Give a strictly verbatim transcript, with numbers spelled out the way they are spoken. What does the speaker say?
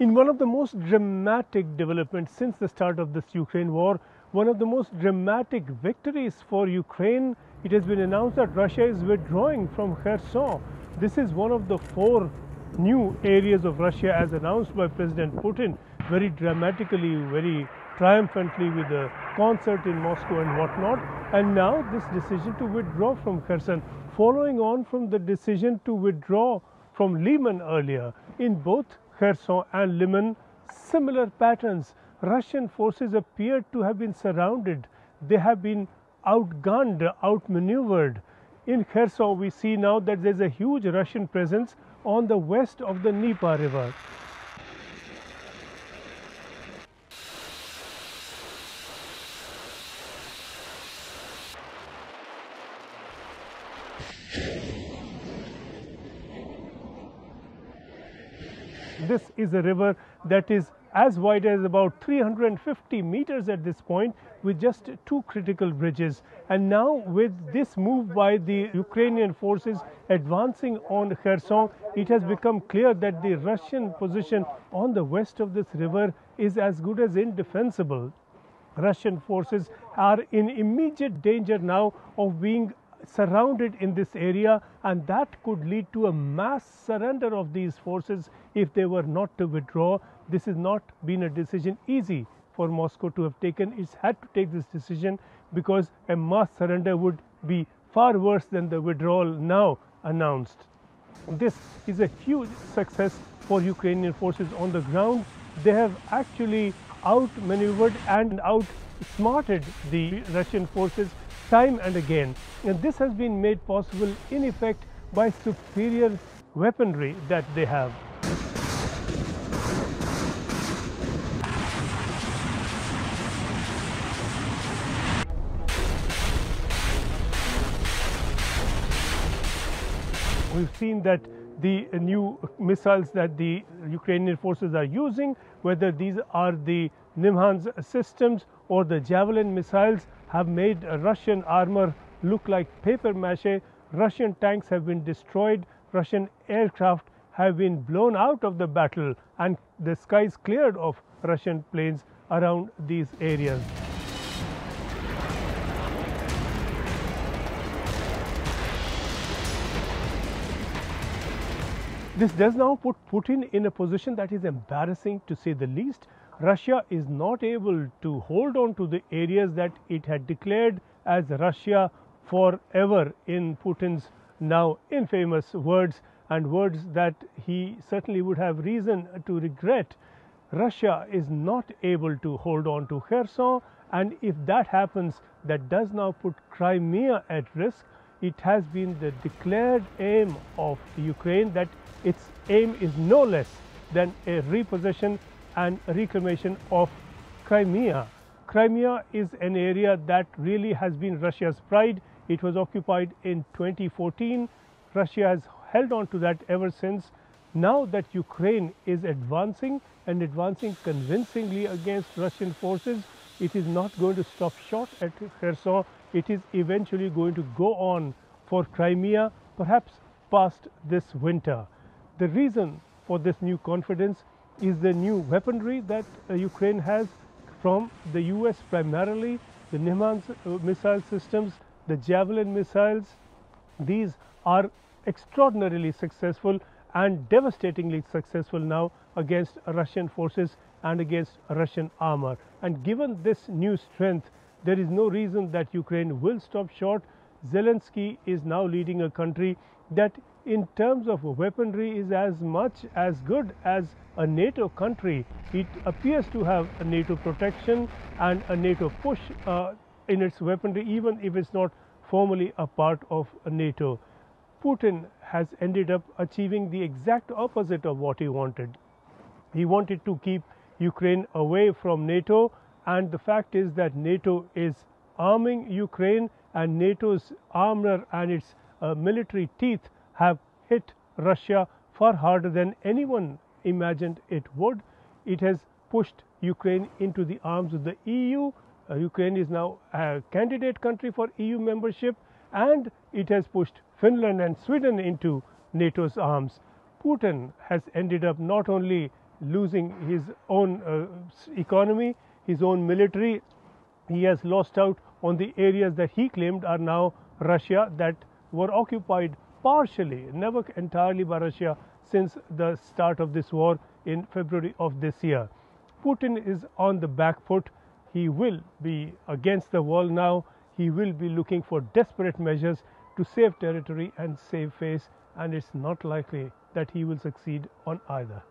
In one of the most dramatic developments since the start of this Ukraine war, one of the most dramatic victories for Ukraine, it has been announced that Russia is withdrawing from Kherson. This is one of the four new areas of Russia as announced by President Putin, very dramatically, very triumphantly, with a concert in Moscow and whatnot. And now this decision to withdraw from Kherson, following on from the decision to withdraw from Lyman earlier. In both Kherson and Lyman, similar patterns. Russian forces appeared to have been surrounded. They have been outgunned, outmaneuvered. In Kherson, we see now that there's a huge Russian presence on the west of the Dnipro river. This is a river that is as wide as about three hundred fifty meters at this point, with just two critical bridges. And now with this move by the Ukrainian forces advancing on Kherson, it has become clear that the Russian position on the west of this river is as good as indefensible. Russian forces are in immediate danger now of being surrounded in this area, and that could lead to a mass surrender of these forces if they were not to withdraw. This has not been a decision easy for Moscow to have taken. It's had to take this decision because a mass surrender would be far worse than the withdrawal now announced. This is a huge success for Ukrainian forces on the ground. They have actually outmaneuvered and outsmarted the Russian forces time and again, and this has been made possible in effect by superior weaponry that they have. We've seen that the new missiles that the Ukrainian forces are using, whether these are the Nimhan's systems or the Javelin missiles, have made Russian armor look like paper mache. Russian tanks have been destroyed. Russian aircraft have been blown out of the battle, and the skies cleared of Russian planes around these areas. This does now put Putin in a position that is embarrassing to say the least. Russia is not able to hold on to the areas that it had declared as Russia forever, in Putin's now infamous words, and words that he certainly would have reason to regret. Russia is not able to hold on to Kherson, and if that happens, that does now put Crimea at risk. It has been the declared aim of Ukraine, that its aim is no less than a repossession and reclamation of Crimea. Crimea is an area that really has been Russia's pride. It was occupied in twenty fourteen. Russia has held on to that ever since. Now that Ukraine is advancing and advancing convincingly against Russian forces, it is not going to stop short at Kherson. It is eventually going to go on for Crimea, perhaps past this winter. The reason for this new confidence is the new weaponry that uh, Ukraine has from the U S primarily, the Nimhan uh, missile systems, the Javelin missiles. These are extraordinarily successful and devastatingly successful now against Russian forces and against Russian armor. And given this new strength, there is no reason that Ukraine will stop short. Zelensky is now leading a country that in terms of weaponry is as much as good as a NATO country. It appears to have a NATO protection and a NATO push uh, in its weaponry, even if it's not formally a part of NATO. Putin has ended up achieving the exact opposite of what he wanted. He wanted to keep Ukraine away from NATO, and the fact is that NATO is arming Ukraine, and NATO's armor and its uh, military teeth have hit Russia far harder than anyone imagined it would. It has pushed Ukraine into the arms of the E U. Uh, Ukraine is now a candidate country for E U membership, and it has pushed Finland and Sweden into NATO's arms. Putin has ended up not only losing his own uh, economy, his own military. He has lost out on the areas that he claimed are now Russia, that were occupied partially, never entirely by Russia, since the start of this war in February of this year. Putin is on the back foot. He will be against the wall now. He will be looking for desperate measures to save territory and save face, and it's not likely that he will succeed on either.